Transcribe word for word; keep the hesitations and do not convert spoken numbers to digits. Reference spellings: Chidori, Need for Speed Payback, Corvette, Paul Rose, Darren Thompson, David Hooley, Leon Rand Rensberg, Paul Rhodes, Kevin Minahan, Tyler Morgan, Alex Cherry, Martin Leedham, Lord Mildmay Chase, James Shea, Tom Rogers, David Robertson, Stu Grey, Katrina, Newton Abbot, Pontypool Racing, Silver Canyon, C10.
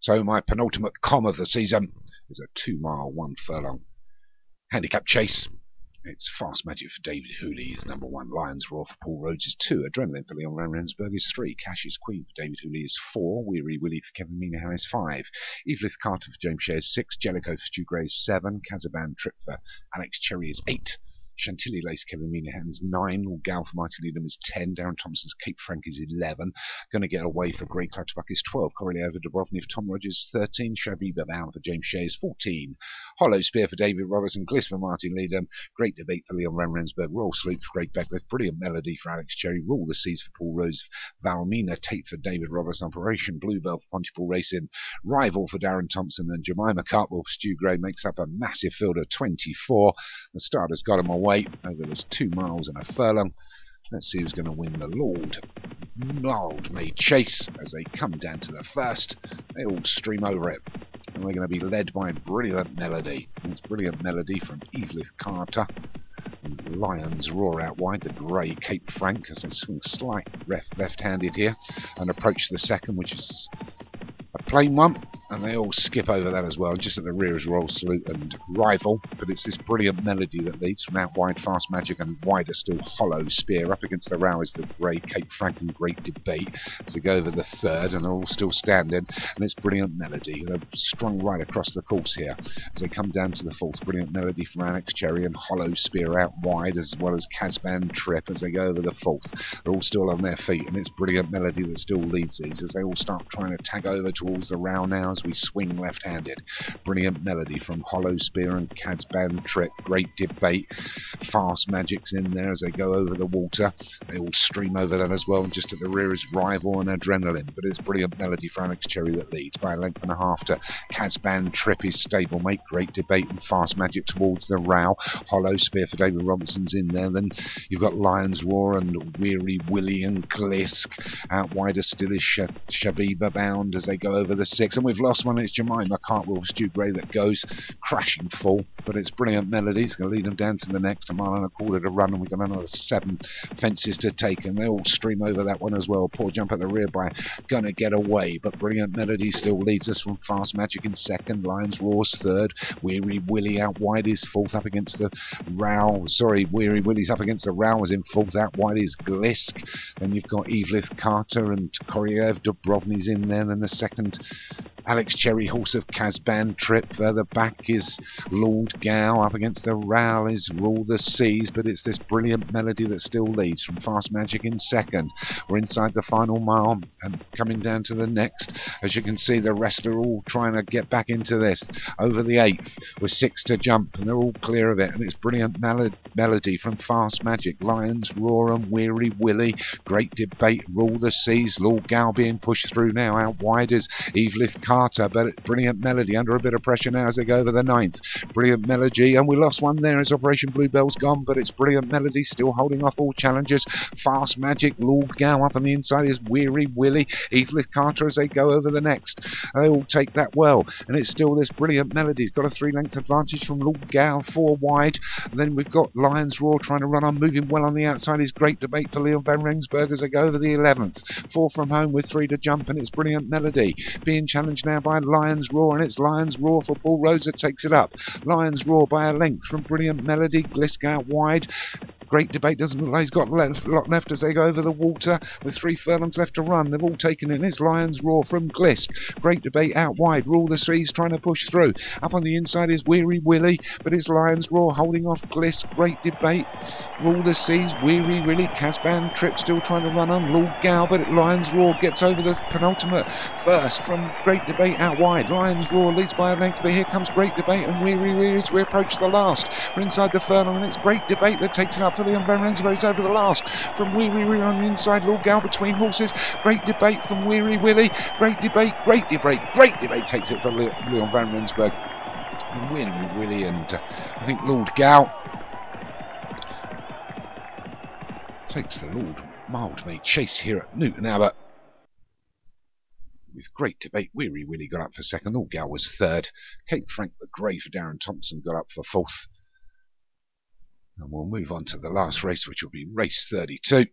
So my penultimate com of the season is a two-mile, one furlong handicap chase. It's Fast Magic for David Hooley is number one. Lions Roar for Paul Rhodes is two. Adrenaline for Leon Rand Rensberg is three. Cash's Queen for David Hooley is four. Weary Willie for Kevin Minahan is five. Evelith Carter for James Shea is six. Jellicoe for Stu Grey is seven. Kazaban Trip for Alex Cherry is eight. Chantilly Lace Kevin Minahan is nine. All Gal for Martin Leedham is ten. Darren Thompson's Cape Frank is eleven. Going to Get Away for Grey Clutterbuck is twelve. Corelli Over Dubrovny for Tom Rogers is thirteen. Shabby Babau for James Shea is fourteen. Hollow Spear for David Robertson. Gliss for Martin Leedham. Great Debate for Leon Rand Rensberg. Royal Sloop for Greg Beckwith. Brilliant Melody for Alex Cherry. Rule the Seas for Paul Rose. Valmina Tate for David Robertson. Operation Bluebell for Pontypool Racing. Rival for Darren Thompson. And Jemima Cartwell for Stu Grey makes up a massive field of twenty-four. The starter's got him away over this two miles and a furlong. Let's see who's going to win the Lord Mildmay Chase as they come down to the first. They all stream over it, and we're going to be led by Brilliant Melody. It's Brilliant Melody from Evelith Carter. And Lions Roar out wide, the grey Cape Frank as they swing slight left-handed here and approach the second, which is a plain one. And they all skip over that as well. Just at the rear is Royal Salute and Rival. But it's this Brilliant Melody that leads from out wide, Fast Magic, and wider still Hollow Spear. Up against the row is the grey Cape Frank and Great Debate. So they go over the third, and they're all still standing. And it's Brilliant Melody. They're strung right across the course here. As they come down to the fourth, Brilliant Melody from Alex Cherry and Hollow Spear out wide, as well as Kazaban Trip as they go over the fourth. They're all still on their feet, and it's Brilliant Melody that still leads these as they all start trying to tag over towards the row now. We swing left-handed. Brilliant Melody from Hollow Spear and Kazaban Trip. Great Debate. Fast Magic's in there as they go over the water. They all stream over that as well. And just at the rear is Rival and Adrenaline. But it's Brilliant Melody for Alex Cherry that leads by a length and a half to Kazaban Trip, his stablemate. Great Debate and Fast Magic towards the row. Hollow Spear for David Robertson's in there. Then you've got Lions Roar and Weary Willie and Glisk. Out wider still is Sh Shabiba Bound as they go over the six. And we've last one, it's Jemima Cartwell, Stu Grey that goes crashing full, but it's Brilliant Melody. It's going to lead them down to the next, a mile and a quarter to run, and we've got another seven fences to take, and they all stream over that one as well. Poor jump at the rear by Gonna Get Away, but Brilliant Melody still leads us from Fast Magic in second, Lions Roar's third, Weary Willie out wide is fourth, up against the row, sorry, Weary Willie's up against the row is in fourth, out wide is Glisk, and you've got Evelith Carter and Koryev Dubrovny's in there, and the second Alex Cherry, horse of Kazaban Trip. Further back is Lord Gow. Up against the row is Rule the Seas, but it's this Brilliant Melody that still leads from Fast Magic in second. We're inside the final mile and coming down to the next. As you can see, the rest are all trying to get back into this. Over the eighth, with six to jump, and they're all clear of it. And it's Brilliant Melody from Fast Magic. Lions Roar and Weary Willie. Great Debate, Rule the Seas. Lord Gow being pushed through now. Out wide is Evelith Carter. But Brilliant Melody under a bit of pressure now as they go over the ninth. Brilliant Melody, and we lost one there as Operation Bluebell's gone, but it's Brilliant Melody still holding off all challengers. Fast Magic, Lord Gow up on the inside is Weary Willie, Evelith Carter as they go over the next. They all take that well, and it's still this Brilliant Melody. It's got a three-length advantage from Lord Gow, four wide. And then we've got Lions Roar trying to run on, moving well on the outside. Is Great Debate for Leon Van Rensburg as they go over the eleventh. Four from home with three to jump, and it's Brilliant Melody being challenged now by Lions Roar, and it's Lions Roar for Paul Rose that takes it up. Lions Roar by a length from Brilliant Melody. Glisk out wide. Great Debate doesn't look like he's got a lot left as they go over the water with three furlongs left to run. They've all taken it. It's Lions Roar from Glisk. Great Debate out wide. Rule the Seas trying to push through. Up on the inside is Weary Willie, but it's Lions Roar holding off Glisk. Great Debate. Rule the Seas. Weary Willie. Kazaban Trip still trying to run on. Lord Gow, but Lions Roar gets over the penultimate first from Great Debate out wide. Lions Roar leads by a length, but here comes Great Debate and Weary Willie as we approach the last. We're inside the furlong, and it's Great Debate that takes it up. Leon Van Rensburg's over the last from Weary Willie on the inside. Lord Gow between horses. Great Debate from Weary Willie. Great Debate, Great Debate, Great Debate takes it for Leon Van Rensburg. Weary Willie and uh, I think Lord Gow takes the Lord Mildmay Chase here at Newton Abbot. With Great Debate, Weary Willie got up for second. Lord Gow was third. Cape Frank the Grey for Darren Thompson got up for fourth. And we'll move on to the last race, which will be race thirty-two.